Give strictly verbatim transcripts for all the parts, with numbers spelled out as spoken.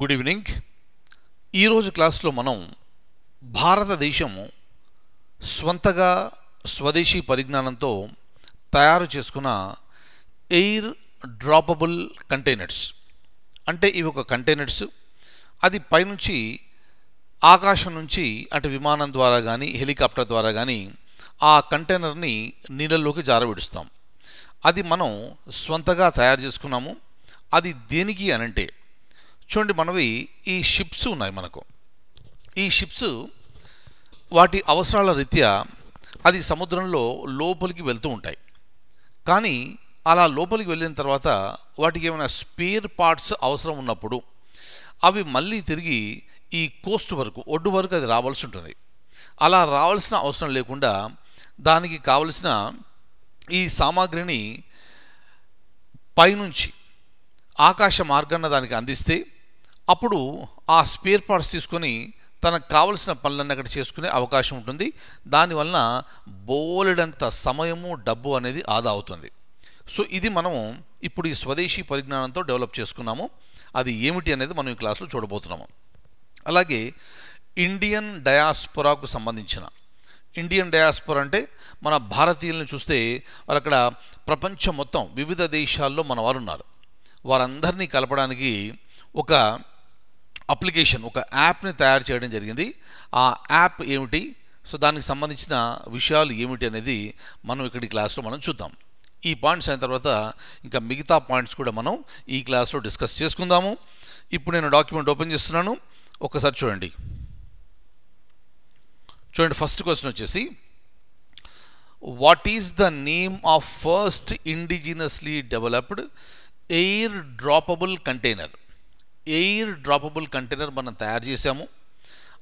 Good evening ఈ రోజు క్లాసులో మనం భారతదేశము స్వంతగా స్వదేశీ పరిజ్ఞానంతో తయారు చేసుకున్న ఎయిర్ డ్రాపబుల్ కంటైనర్స్ అంటే ఇవి ఒక కంటైనర్స్ అది పై నుంచి ఆకాశం నుంచి అంటే విమానం ద్వారా గానీ హెలికాప్టర్ ద్వారా గానీ ఆ కంటైనర్ని నీళ్ళలోకి జారవిడుస్తాం అది మనం స్వంతగా తయారు చేసుకున్నాము అది దేనికి అనంటే చూడండి మనవి ఈ షిప్స్ ఉన్నాయి మనకు ఈ షిప్స్ వాటి అవసరాల రీత్యా అది సముద్రంలో లోపలికి వెళ్తూ ఉంటాయి కానీ అలా లోపలికి వెళ్ళిన తర్వాత వాటికి ఏమైనా స్పేర్ పార్ట్స్ అవసరం ఉన్నప్పుడు అవి మళ్ళీ తిరిగి ఈ కోస్ట్ వరకు ఒడ్డు వరకు అది రావాల్సి ఉంటుంది అలా రావాల్సిన అవసరం లేకుండా దానికి కావలసిన ఈ సామాగ్రిని పైనుంచి ఆకాశ మార్గాన దానికి అందిస్తే అప్పుడు ఆ స్పేర్ పార్ట్స్ తీసుకొని తనకు కావలసిన పనులన్నీ అక్కడ చేసుకునే అవకాశం ఉంటుంది దానివల్ల బోలెడంత సమయము డబ్బు అనేది ఆదా అవుతుంది సో ఇది మనము ఇప్పుడు ఈ స్వదేశీ పరిజ్ఞానంతో డెవలప్ చేసుకున్నాము అది ఏమిటి అనేది మనం ఈ క్లాస్లో చూడబోతున్నాము అలాగే ఇండియన్ డయాస్పోరాకు సంబంధించిన ఇండియన్ డయాస్పోరా అంటే మన భారతీయులను చూస్తే వాళ్ళు అక్కడ ప్రపంచం మొత్తం వివిధ దేశాల్లో మన వారు ఉన్నారు వారందరినీ కలపడానికి ఒక అప్లికేషన్ ఒక యాప్ని తయారు చేయడం జరిగింది ఆ యాప్ ఏమిటి సో దానికి సంబంధించిన విషయాలు ఏమిటి అనేది మనం ఇక్కడ ఈ క్లాస్లో మనం చూద్దాం ఈ పాయింట్స్ అయిన తర్వాత ఇంకా మిగతా పాయింట్స్ కూడా మనం ఈ క్లాస్లో డిస్కస్ చేసుకుందాము ఇప్పుడు నేను డాక్యుమెంట్ ఓపెన్ చేస్తున్నాను ఒకసారి చూడండి చూడండి ఫస్ట్ క్వశ్చన్ వచ్చేసి what is the name of first indigenously developed air droppable container air droppable container మనం తయారు చేసాము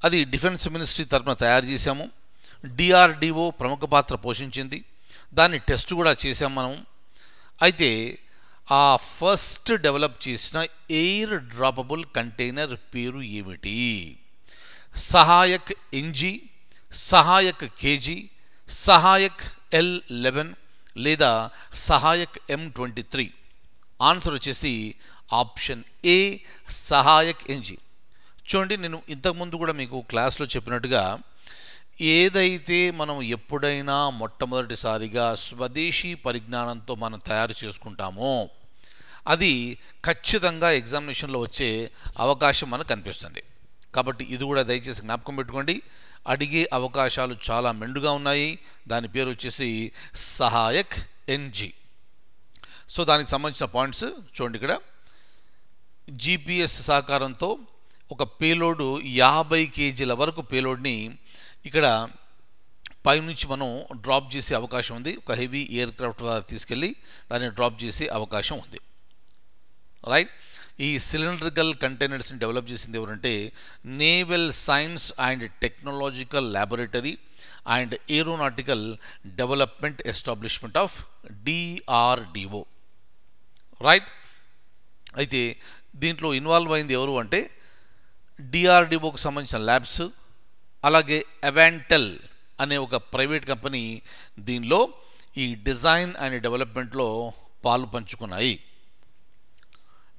అది డిఫెన్స్ మినిస్ట్రీ తరఫున తయారు చేసాము డిఆర్డిఓ ప్రముఖ పాత్ర పోషించింది దాన్ని టెస్ట్ కూడా చేసాము మనం అయితే ఆ ఫస్ట్ డెవలప్ చేసిన ఎయిర్ డ్రాపబుల్ కంటైనర్ పేరు ఏమిటి Sahayak NG Sahayak KG Sahayak L eleven లేదా Sahayak M twenty three answer వచ్చేసి ఆప్షన్ ఏ సహాయక్ ఎన్జీ చూడండి నేను ఇంతకుముందు కూడా మీకు క్లాస్లో చెప్పినట్టుగా ఏదైతే మనం ఎప్పుడైనా మొట్టమొదటిసారిగా స్వదేశీ పరిజ్ఞానంతో మనం తయారు చేసుకుంటామో అది ఖచ్చితంగా ఎగ్జామినేషన్లో వచ్చే అవకాశం మనకు కనిపిస్తుంది కాబట్టి ఇది కూడా దయచేసి జ్ఞాపకం పెట్టుకోండి అడిగే అవకాశాలు చాలా మెండుగా ఉన్నాయి దాని పేరు వచ్చేసి సహాయక్ ఎన్జీ సో దానికి సంబంధించిన పాయింట్స్ చూడండి ఇక్కడ జీపీఎస్ సహకారంతో ఒక పేలోడు యాభై కేజీల వరకు పేలోడ్ని ఇక్కడ పైనుంచి మనం డ్రాప్ చేసే అవకాశం ఉంది ఒక హెవీ ఎయిర్ క్రాఫ్ట్ తీసుకెళ్ళి దాన్ని డ్రాప్ చేసే అవకాశం ఉంది రైట్ ఈ సిలిండ్రికల్ కంటైనర్స్ని డెవలప్ చేసింది ఎవరంటే naval science and technological laboratory and aeronautical development establishment of DRDO right అయితే దీంట్లో ఇన్వాల్వ్ అయింది ఎవరు అంటే డిఆర్డిఓకు సంబంధించిన ల్యాబ్స్ అలాగే అవాంటెల్ అనే ఒక ప్రైవేట్ కంపెనీ దీనిలో ఈ డిజైన్ అండ్ డెవలప్మెంట్లో పాలు పంచుకున్నాయి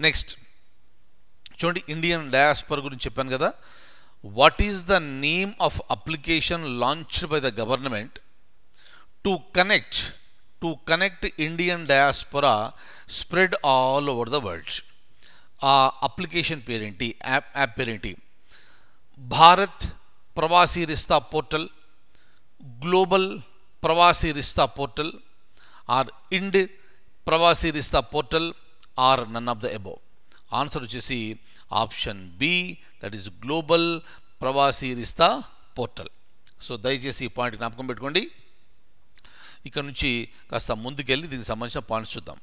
నెక్స్ట్ చూడండి ఇండియన్ డయాస్పోరా గురించి చెప్పాను కదా what is the name of application launched by the government to connect to connect Indian diaspora spread all over the world ఆ అప్లికేషన్ పేరేంటి యాప్ యాప్ పేరేంటి Bharat Pravasi Rishta portal global Pravasi Rishta portal or Ind Pravasi Rishta portal or none of the above answer వచ్చేసి option B that is global Pravasi Rishta portal so దయచేసి ఈ point జ్ఞాపకం పెట్టుకోండి ఇక్కడ నుంచి కాస్త ముందుకెళ్ళి దీనికి సంబంధించిన పాయింట్స్ చూద్దాం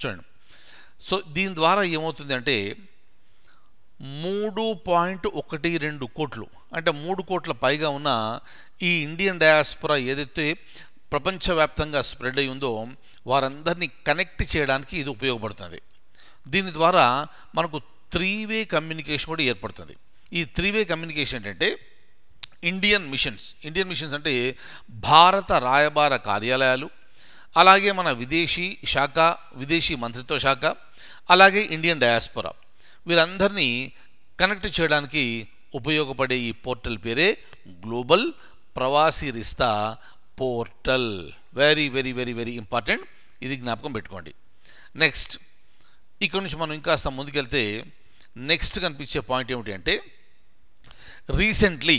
చూడండి సో దీని ద్వారా ఏమవుతుంది అంటే మూడు పాయింట్ ఒకటి రెండు కోట్లు అంటే మూడు కోట్ల పైగా ఉన్న ఈ ఇండియన్ డయాస్పోరా ఏదైతే ప్రపంచవ్యాప్తంగా స్ప్రెడ్ అయి ఉందో వారందరినీ కనెక్ట్ చేయడానికి ఇది ఉపయోగపడుతుంది దీని ద్వారా మనకు త్రీ వే కమ్యూనికేషన్ కూడా ఏర్పడుతుంది ఈ త్రీ వే కమ్యూనికేషన్ ఏంటంటే ఇండియన్ మిషన్స్ ఇండియన్ మిషన్స్ అంటే భారత రాయబార కార్యాలయాలు అలాగే మన విదేశీ శాఖ విదేశీ మంత్రిత్వ శాఖ అలాగే ఇండియన్ డయాస్పోరా వీరందర్ని కనెక్ట్ చేయడానికి ఉపయోగపడే ఈ పోర్టల్ పేరే global Pravasi Rishta portal. Very very very very important, ఇది జ్ఞాపకం పెట్టుకోండి. నెక్స్ట్ ఇక్కడ నుంచి మనం ఇంకాస్త ముందుకెళ్తే నెక్స్ట్ కనిపించే పాయింట్ ఏమిటి అంటే, రీసెంట్లీ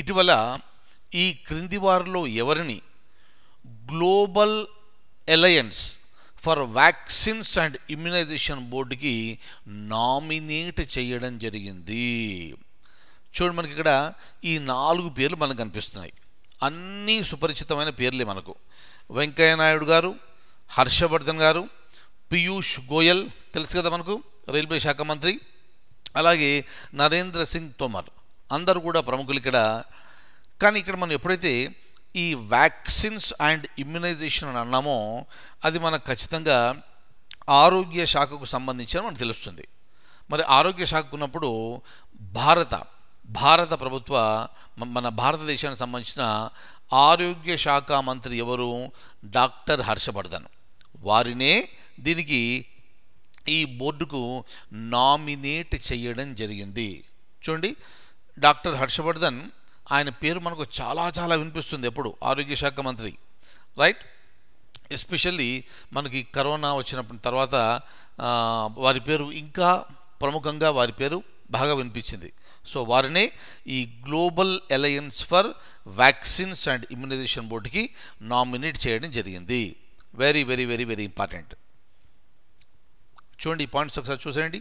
ఇటీవల ఈ క్రింది వారిలో ఎవరిని global alliance for vaccines and immunisation బోర్డుకి నామినేట్ చేయడం జరిగింది? చూడండి, మనకి ఇక్కడ ఈ నాలుగు పేర్లు మనకు కనిపిస్తున్నాయి. అన్నీ సుపరిచితమైన పేర్లే మనకు. వెంకయ్య నాయుడు గారు, హర్షవర్ధన్ గారు, పీయూష్ గోయల్ తెలుసు కదా మనకు, రైల్వే శాఖ మంత్రి, అలాగే నరేంద్ర సింగ్ తోమర్, అందరూ కూడా ప్రముఖులు ఇక్కడ. కానీ ఇక్కడ మనం ఎప్పుడైతే ఈ వ్యాక్సిన్స్ అండ్ ఇమ్యునైజేషన్ అని అన్నామో అది మనకు ఖచ్చితంగా ఆరోగ్య శాఖకు సంబంధించిన మనకు తెలుస్తుంది. మరి ఆరోగ్య శాఖకు ఉన్నప్పుడు భారత భారత ప్రభుత్వ మన భారతదేశానికి సంబంధించిన ఆరోగ్య శాఖ మంత్రి ఎవరు? డాక్టర్ హర్షవర్ధన్. వారినే దీనికి ఈ బోర్డుకు నామినేట్ చేయడం జరిగింది. చూడండి, డాక్టర్ హర్షవర్ధన్, ఆయన పేరు మనకు చాలా చాలా వినిపిస్తుంది ఎప్పుడు, ఆరోగ్య శాఖ మంత్రి, రైట్? ఎస్పెషల్లీ మనకి కరోనా వచ్చినప్పుడు తర్వాత వారి పేరు ఇంకా ప్రముఖంగా వారి పేరు బాగా వినిపించింది. సో వారినే ఈ global alliance for vaccines and immunisation బోర్డుకి నామినేట్ చేయడం జరిగింది. Very very very very important. చూడండి, ఈ పాయింట్స్ ఒకసారి చూసేయండి.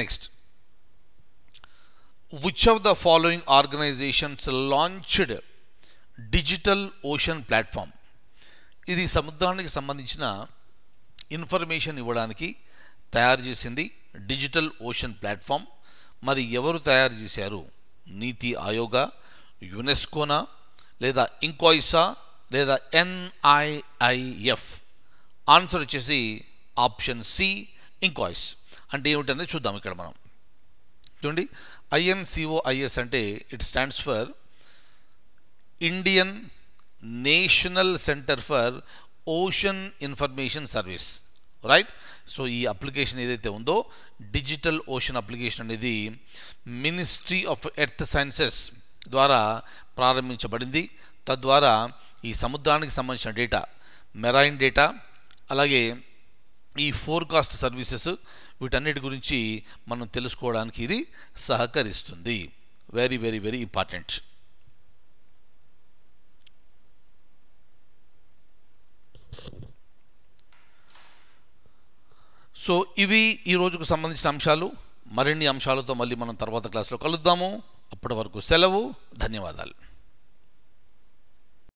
Next, which of the following organizations launched digital ocean platform? ఇది సముద్రానికి సంబంధించిన ఇన్ఫర్మేషన్ ఇవ్వడానికి తయారు చేసింది డిజిటల్ ఓషన్ ప్లాట్ఫామ్. మరి ఎవరు తయారు చేశారు? నీతి ఆయోగా, యునెస్కోనా, లేదా ఇంకోయిసా, లేదా ఎన్ఐఐఎఫ్? ఆన్సర్ వచ్చేసి ఆప్షన్ సి, ఇంకోయిస్. అంటే ఏమిటనేది చూద్దాం ఇక్కడ మనం. చూడండి, ఐఎన్సిఓఐఎస్ అంటే it stands for Indian national centre for ocean information service, right? So ఈ అప్లికేషన్ ఏదైతే ఉందో డిజిటల్ ఓషన్ అప్లికేషన్ అనేది మినిస్ట్రీ ఆఫ్ ఎర్త్ సైన్సెస్ ద్వారా ప్రారంభించబడింది. తద్వారా ఈ సముద్రానికి సంబంధించిన డేటా, మెరైన్ డేటా, అలాగే ఈ ఫోర్కాస్ట్ సర్వీసెస్, వీటన్నిటి గురించి మనం తెలుసుకోవడానికి ఇది సహకరిస్తుంది. Very very very important. So ఇవి ఈ రోజుకు సంబంధించిన అంశాలు. మరిన్ని అంశాలతో మళ్ళీ మనం తర్వాత క్లాస్లో కలుద్దాము. అప్పటి వరకు సెలవు, ధన్యవాదాలు.